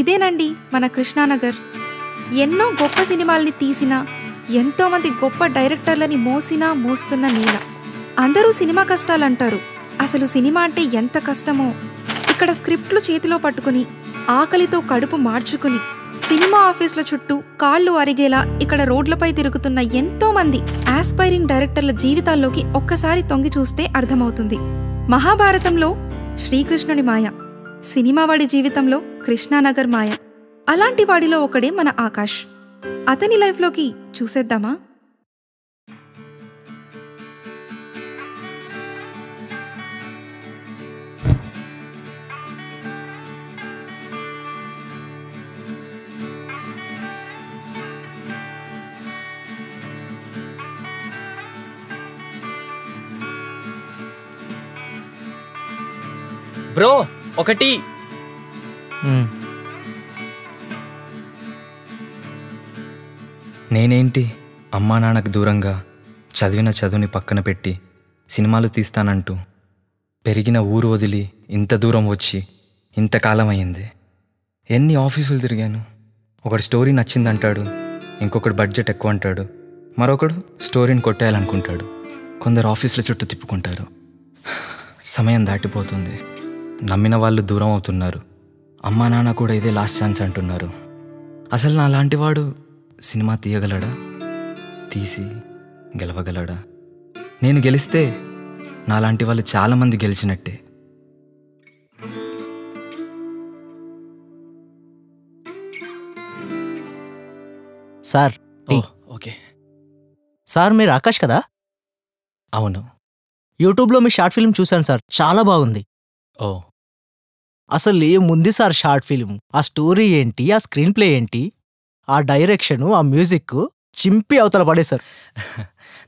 ఇదేనండి మన కృష్ణానగర్. ఎన్నో గొప్ప సినిమాల్ని తీసిన, ఎంతో మంది గొప్ప డైరెక్టర్లని మోస్తున్న నేల. అందరూ సినిమా కష్టాలు అంటారు, అసలు సినిమా అంటే ఎంత కష్టమో. ఇక్కడ స్క్రిప్ట్లు చేతిలో పట్టుకుని ఆకలితో కడుపు మార్చుకుని సినిమా ఆఫీసుల చుట్టూ కాళ్ళు అరిగేలా ఇక్కడ రోడ్లపై తిరుగుతున్న ఎంతో మంది ఆస్పైరింగ్ డైరెక్టర్ల జీవితాల్లోకి ఒక్కసారి తొంగి చూస్తే అర్థమవుతుంది. మహాభారతంలో శ్రీకృష్ణుని మాయ, సినిమావాడి జీవితంలో కృష్ణానగర్ మాయ. అలాంటి వాడిలో ఒకడే మన ఆకాష్. అతని లైఫ్లోకి చూసేద్దామా? బ్రో ఒకటి. నేనేంటి అమ్మా నాన్నకు దూరంగా చదివిన చదువుని పక్కన పెట్టి సినిమాలు తీస్తానంటూ పెరిగిన ఊరు వదిలి ఇంత దూరం వచ్చి ఇంతకాలం అయింది. ఎన్ని ఆఫీసులు తిరిగాను. ఒకడు స్టోరీ నచ్చిందంటాడు, ఇంకొకడు బడ్జెట్ ఎక్కువ అంటాడు, మరొకడు స్టోరీని కొట్టేయాలనుకుంటాడు. కొందరు ఆఫీసుల చుట్టూ తిప్పుకుంటారు. సమయం దాటిపోతుంది, నమ్మిన వాళ్ళు దూరం అవుతున్నారు, అమ్మా నాన్న కూడా ఇదే లాస్ట్ ఛాన్స్ అంటున్నారు. అసలు నా లాంటి వాడు సినిమా తీయగలడా? తీసి గెలవగలడా? నేను గెలిస్తే నాలాంటి వాళ్ళు చాలామంది గెలిచినట్టే. సార్ ఓకే సార్, మీరు ఆకాష్ కదా? అవును, యూట్యూబ్లో మీ షార్ట్ ఫిల్మ్ చూశాను సార్, చాలా బాగుంది. ఓ అసలు ఏముంది సార్ షార్ట్ ఫిల్మ్? ఆ స్టోరీ ఏంటి, ఆ స్క్రీన్ ప్లే ఏంటి, ఆ డైరెక్షను, ఆ మ్యూజిక్ చింపి అవతల పడేశారు.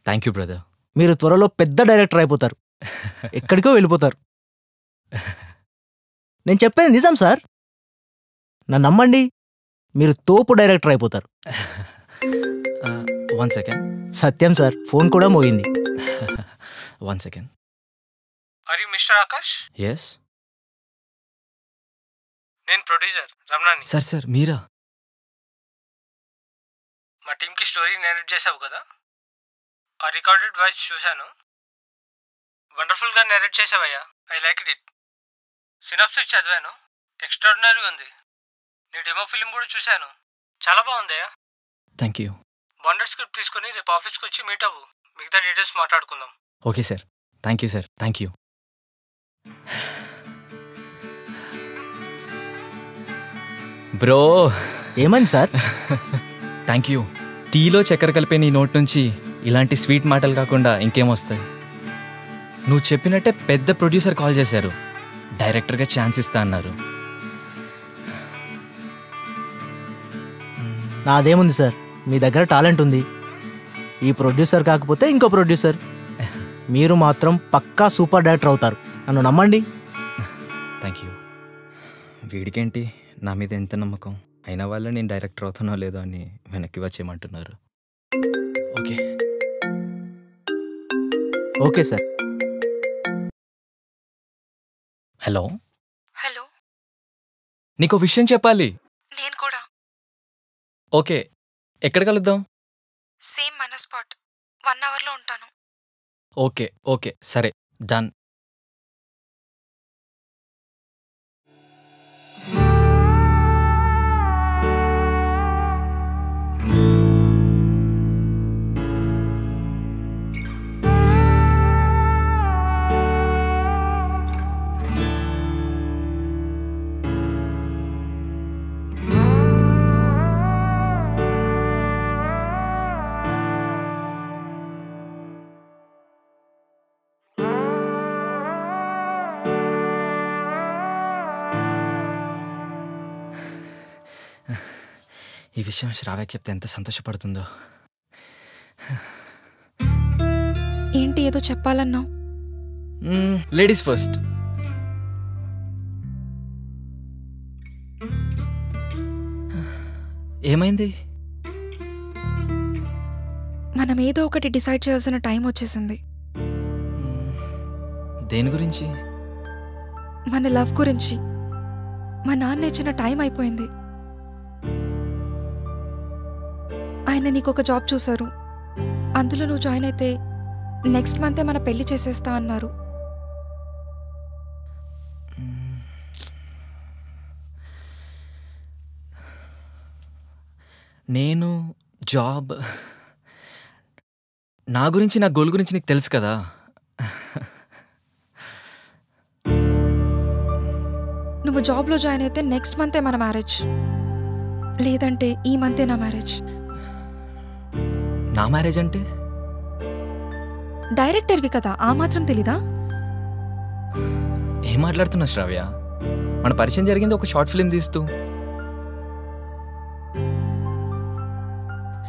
Thank you brother. మీరు త్వరలో పెద్ద డైరెక్టర్ అయిపోతారు, ఎక్కడికో వెళ్ళిపోతారు. నేను చెప్పేది నిజం సార్, నన్ను నమ్మండి, మీరు తోపు డైరెక్టర్ అయిపోతారు. One second. Satyam sir phone కూడా మోగింది. One second. Are you Mr. Akash? Yes. నేను ప్రొడ్యూసర్ రమణాని. సార్ మీరా? మా టీంకి స్టోరీ నేరేట్ చేసావు కదా, ఆ రికార్డెడ్ వాయిస్ చూశాను, వండర్ఫుల్గా నేరేట్ చేసావయ్యా, ఐ లైక్ ఇట్. సినాప్సిస్ చదివాను, ఎక్స్ట్రాడినరీగా ఉంది. నీ డెమో ఫిల్మ్ కూడా చూశాను, చాలా బాగుందయ్యా. Thank you. బాండర్ స్క్రిప్ట్ తీసుకుని రేపు ఆఫీస్కి వచ్చి మీట్ అవ్వు, మిగతా డీటెయిల్స్ మాట్లాడుకుందాం. Okay sir, thank you sir. Thank you. Bro ఏమని సార్? Thank you. టీలో చక్కెర కలిపే నీ నోట్ నుంచి ఇలాంటి స్వీట్ మాటలు కాకుండా ఇంకేమొస్తాయి? నువ్వు చెప్పినట్టే పెద్ద ప్రొడ్యూసర్ కాల్ చేశారు, డైరెక్టర్గా ఛాన్స్ ఇస్తా అన్నారు. నాదేముంది సార్, మీ దగ్గర టాలెంట్ ఉంది. ఈ ప్రొడ్యూసర్ కాకపోతే ఇంకో ప్రొడ్యూసర్, మీరు మాత్రం పక్కా సూపర్ డైరెక్టర్ అవుతారు, నన్ను నమ్మండి. Thank you. వీడికేంటి నా మీద ఎంత నమ్మకం? అయిన వాళ్ళ నేను డైరెక్టర్ అవుతానో లేదో అని వెనక్కి వచ్చేయమంటున్నారు. Okay okay sir. Hello hello, నీకు విషయం చెప్పాలి. నేను కూడా. ఓకే, ఎక్కడ కలుద్దాం? సేమ్ మన స్పాట్, 1 అవర్లో ఉంటాను. ఓకే ఓకే సరే, డన్. ఈ విషయం శ్రావ్యకి చెప్తే ఎంత సంతోషపడుతుందో. ఏంటి ఏదో చెప్పాలన్నావు? Ladies first. ఏమైంది? మనం ఏదో ఒకటి డిసైడ్ చేయాల్సిన టైం వచ్చేసింది. దేని గురించి? మన లవ్ గురించి. మా నాన్న ఇచ్చిన టైం అయిపోయింది. నేను నీకు ఒక జాబ్ చూసారు, అందులో నువ్వు జాయిన్ అయితే నెక్స్ట్ మంతే మన పెళ్లి చేసేస్తా అన్నారు. నేను జాబ్ నా గురించి నా గోల్ గురించి నీకు తెలుసు కదా. నువ్వు జాబ్లో జాయిన్ అయితే నెక్స్ట్ మంతే మన మ్యారేజ్, లేదంటే ఈ మంతే నా మ్యారేజ్. నా మ్యారేజ్ అంటే డైరెక్టర్వి కదా, ఆ మాత్రం తెలీదా? ఏం మాట్లాడుతున్నా శ్రావ్య, మన పరిచయం జరిగింది ఒక షార్ట్ ఫిల్మ్ తీస్తూ.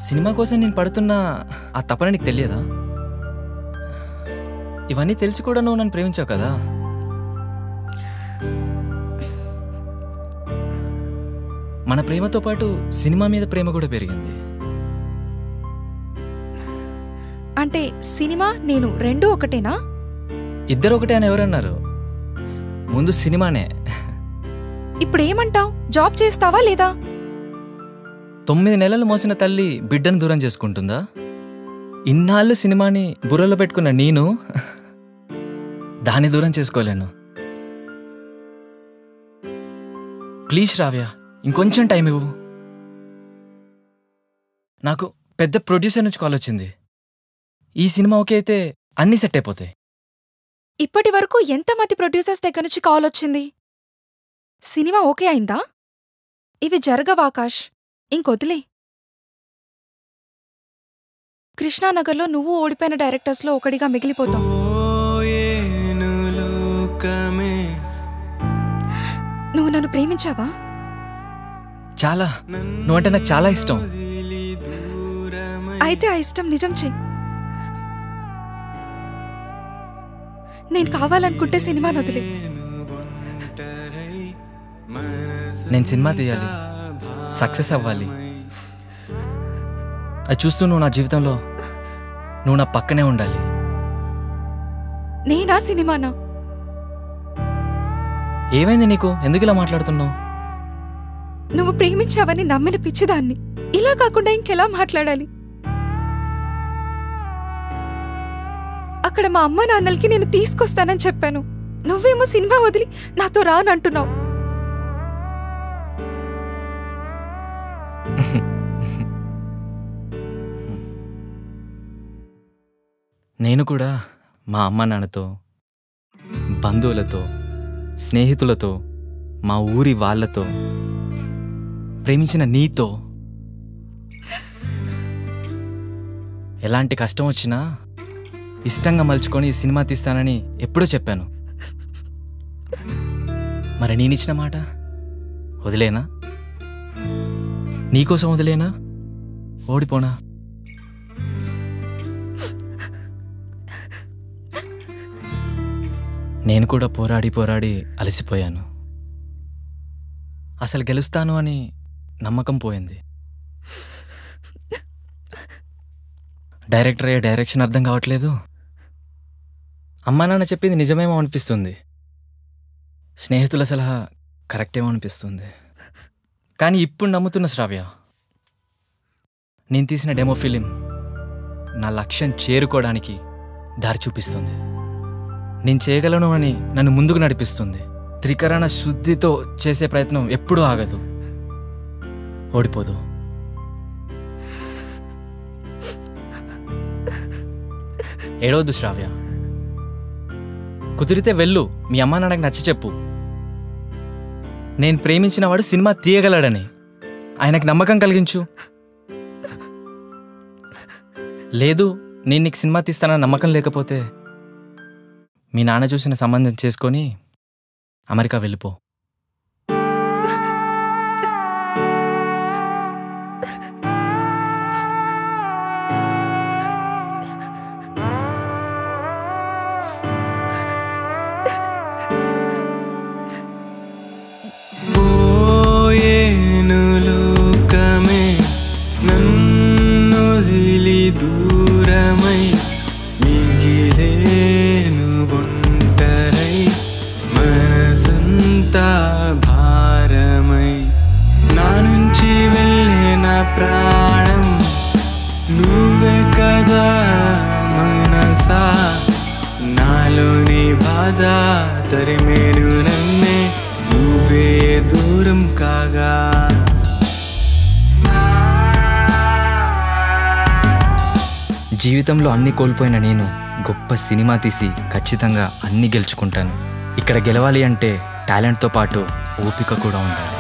సినిమా కోసం నేను పడుతున్న ఆ తపన నీకు తెలియదా? ఇవన్నీ తెలిసి కూడా నువ్వు నన్ను ప్రేమించావు కదా. మన ప్రేమతో పాటు సినిమా మీద ప్రేమ కూడా పెరిగింది. అంటే సినిమా నేను రెండూ ఒకటేనా? ఇద్దరు ఒకటే అని ఎవరన్నారు? ముందు సినిమానే. ఇప్పుడు ఏమంటావు, జాబ్ చేస్తావా లేదా? 9 నెలలు మోసిన తల్లి బిడ్డను దూరం చేసుకుంటుందా? ఇన్నాళ్ళు సినిమాని బుర్రలో పెట్టుకున్న నేను దాన్ని దూరం చేసుకోలేను. ప్లీజ్ శ్రావ్య, ఇంకొంచెం టైం ఇవ్వు. నాకు పెద్ద ప్రొడ్యూసర్ నుంచి కాల్ వచ్చింది. ఈ సినిమా ఓకే అయితే అన్నీ సెట్ అయిపోతాయి. ఇప్పటి వరకు ఎంతమంది ప్రొడ్యూసర్స్ దగ్గర నుంచి కాల్ వచ్చింది? సినిమా ఓకే అయిందా? ఇవి జరగవు ఆకాష్, ఇంకొదిలే. కృష్ణానగర్లో నువ్వు ఓడిపోయిన డైరెక్టర్స్లో ఒకడిగా మిగిలిపోతావు. నువ్వు నన్ను ప్రేమించావా? చాలా. నువ్వంటే నాకు చాలా ఇష్టం. అయితే ఆ ఇష్టం నిజం చెయ్యి. నేను కావాలనుకుంటే సినిమా వదిలే. నేను సినిమా తీయాలి, సక్సెస్ అవ్వాలి. అది చూస్తూ నువ్వు నా జీవితంలో నువ్వు నా పక్కనే ఉండాలి. నేనా సినిమానా? ఏమైంది నీకు, ఎందుకు ఇలా మాట్లాడుతున్నావు? నువ్వు ప్రేమించావని నమ్మిన పిచ్చిదాన్ని ఇలా కాకుండా ఇంకెలా మాట్లాడాలి? అక్కడ మా అమ్మ నాన్నలకి నేను తీసుకొస్తానని చెప్పాను, నువ్వేమో సినిమా వదిలి నాతో రానంటున్నావు. నేను కూడా మా అమ్మ నాన్నతో, బంధువులతో, స్నేహితులతో, మా ఊరి వాళ్ళతో, ప్రేమించిన నీతో ఎలాంటి కష్టం వచ్చినా ఇష్టంగా మలుచుకొని ఈ సినిమా తీస్తానని ఎప్పుడో చెప్పాను. మరి నేనిచ్చిన మాట వదిలేనా? నీకోసం వదిలేనా? ఓడిపోనా? నేను కూడా పోరాడి అలసిపోయాను. అసలు గెలుస్తాను అని నమ్మకం పోయింది. డైరెక్టర్ ఏ డైరెక్షన్ అర్థం కావట్లేదు. అమ్మా నాన్న చెప్పింది నిజమేమో అనిపిస్తుంది, స్నేహితుల సలహా కరెక్టేమో అనిపిస్తుంది. కానీ ఇప్పుడు నమ్ముతున్న శ్రావ్య, నేను తీసిన డెమో ఫిలిం నా లక్ష్యం చేరుకోవడానికి దారి చూపిస్తుంది. నేను చేయగలను అని నన్ను ముందుకు నడిపిస్తుంది. త్రికరణ శుద్ధితో చేసే ప్రయత్నం ఎప్పుడూ ఆగదు, ఓడిపోదు. ఏడవద్దు శ్రావ్య, కుదిరితే వెళ్ళు, మీ అమ్మ నాన్నకి నచ్చ చెప్పు. నేను ప్రేమించిన వాడు సినిమా తీయగలడని ఆయనకు నమ్మకం కలిగించు. లేదు, నేను నీకు సినిమా తీస్తానని నమ్మకం లేకపోతే మీ నాన్న చూసిన సంబంధం చేసుకొని అమెరికా వెళ్ళిపో. Pra బాధా మనసా నాలోని బాధా తరిమేను నన్నే నువ్వే దూరం కాగా జీవితంలో అన్ని కోల్పోయిన నేను గొప్ప సినిమా తీసి ఖచ్చితంగా అన్ని గెలుచుకుంటాను. ఇక్కడ గెలవాలి అంటే టాలెంట్తో పాటు ఓపిక కూడా ఉండాలి.